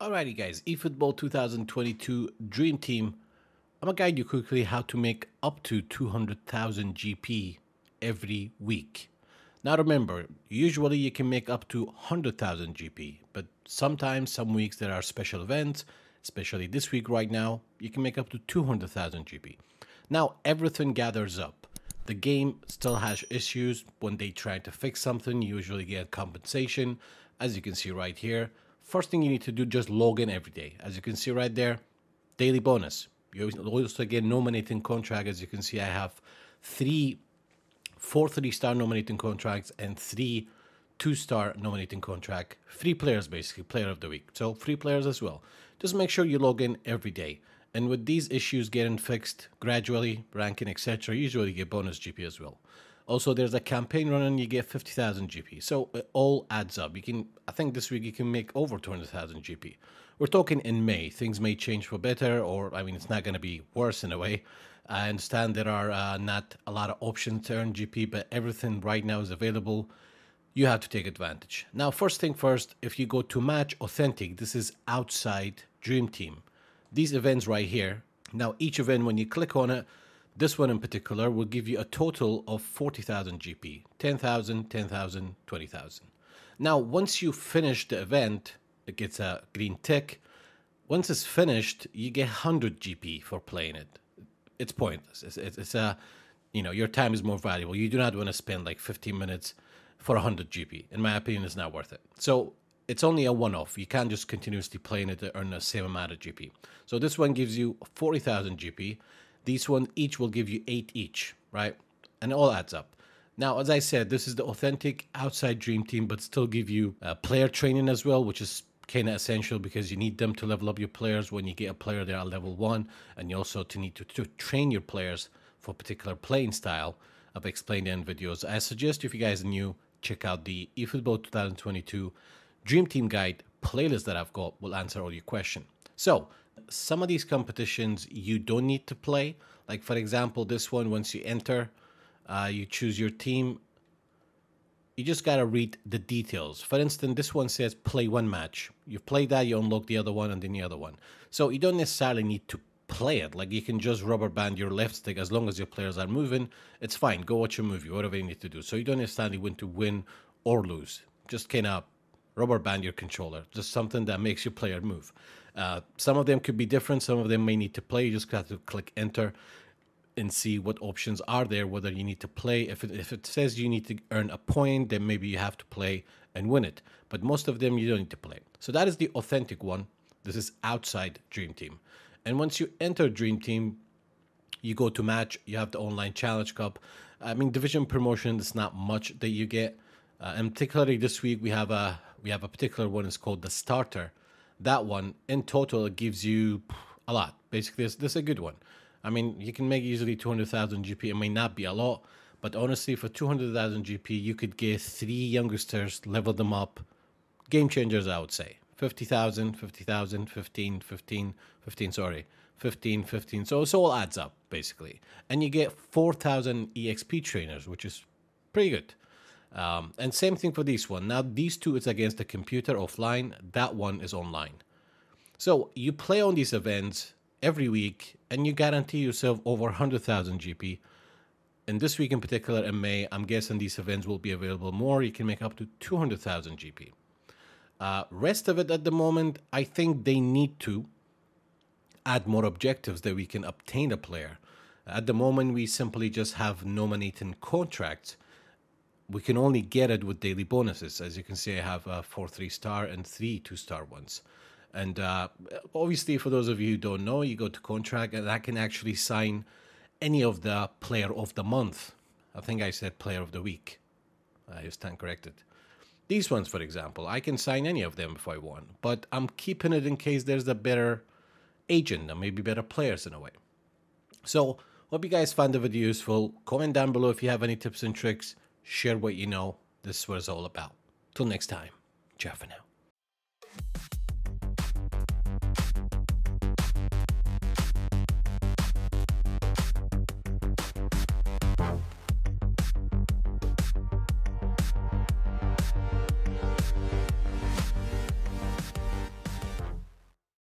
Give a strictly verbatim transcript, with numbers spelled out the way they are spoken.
Alrighty guys, eFootball twenty twenty-two Dream Team. I'm gonna guide you quickly how to make up to two hundred thousand G P every week. Now remember, usually you can make up to one hundred thousand G P, but sometimes some weeks there are special events, especially this week right now, you can make up to two hundred thousand G P. Now everything gathers up. The game still has issues. When they try to fix something, you usually get compensation, as you can see right here. First thing you need to do, just log in every day. As you can see right there, daily bonus. You also get nominating contract. As you can see, I have three, four three-star nominating contracts and three two-star nominating contract. Free players, basically, player of the week. So free players as well. Just make sure you log in every day. And with these issues getting fixed gradually, ranking, et cetera, usually you get bonus G P as well. Also, there's a campaign running, you get fifty thousand G P. So it all adds up. You can, I think this week you can make over two hundred thousand G P. We're talking in May. Things may change for better, or I mean, it's not going to be worse in a way. I understand there are uh, not a lot of options to earn G P, but everything right now is available. You have to take advantage. Now, first thing first, if you go to Match Authentic, this is outside Dream Team. These events right here. Now, each event, when you click on it, this one in particular will give you a total of forty thousand G P, ten thousand, ten thousand, twenty thousand. Now, once you finish the event, it gets a green tick. Once it's finished, you get one hundred G P for playing it. It's pointless. It's, it's, it's a, you know, your time is more valuable. You do not want to spend like fifteen minutes for one hundred G P. In my opinion, it's not worth it. So it's only a one-off. You can't just continuously play in it to earn the same amount of G P. So this one gives you forty thousand G P. These ones each will give you eight each, right? And it all adds up. Now, as I said, this is the authentic outside Dream Team, but still give you uh, player training as well, which is kind of essential because you need them to level up your players. When you get a player, they're at level one, and you also to need to, to train your players for a particular playing style. I've explained it in videos. I suggest if you guys are new, check out the eFootball twenty twenty-two Dream Team Guide playlist that I've got. Will answer all your questions. So, some of these competitions you don't need to play. Like, for example, this one, once you enter, uh, you choose your team. You just got to read the details. For instance, this one says play one match. You play that, you unlock the other one and then the other one. So you don't necessarily need to play it. Like, you can just rubber band your left stick as long as your players are moving. It's fine. Go watch a movie, whatever you need to do. So you don't necessarily want to win or lose. Just kind of rubber band your controller. Just something that makes your player move. Uh, some of them could be different. Some of them may need to play. You just have to click enter and see what options are there, whether you need to play. If it, if it says you need to earn a point, then maybe you have to play and win it. But most of them, you don't need to play. So that is the authentic one. This is outside Dream Team. And once you enter Dream Team, you go to match. You have the online Challenge Cup. I mean, division promotion, there's not much that you get. Uh, and particularly this week, we have a, we have a particular one. It's called the Starter. That one, in total, it gives you a lot. Basically, this, this is a good one. I mean, you can make easily two hundred thousand G P. It may not be a lot, but honestly, for two hundred thousand G P, you could get three youngsters, level them up. Game changers, I would say. fifty thousand, fifty thousand, fifteen, fifteen, fifteen, sorry. fifteen, fifteen. So it all adds up, basically. And you get four thousand E X P trainers, which is pretty good. Um, and same thing for this one. Now, these two is against the computer offline. That one is online. So you play on these events every week, and you guarantee yourself over one hundred thousand G P. And this week in particular, in May, I'm guessing these events will be available more. You can make up to two hundred thousand G P. Uh, rest of it at the moment, I think they need to add more objectives that we can obtain a player. At the moment, we simply just have nominating contracts. We can only get it with daily bonuses. As you can see, I have uh, four three-star and three two-star ones. And uh, obviously, for those of you who don't know, you go to contract, and I can actually sign any of the player of the month. I think I said player of the week. I stand corrected. These ones, for example, I can sign any of them if I want. But I'm keeping it in case there's a better agent and maybe better players in a way. So, hope you guys found the video useful. Comment down below if you have any tips and tricks. Share what you know. This is what it's all about. Till next time, ciao for now.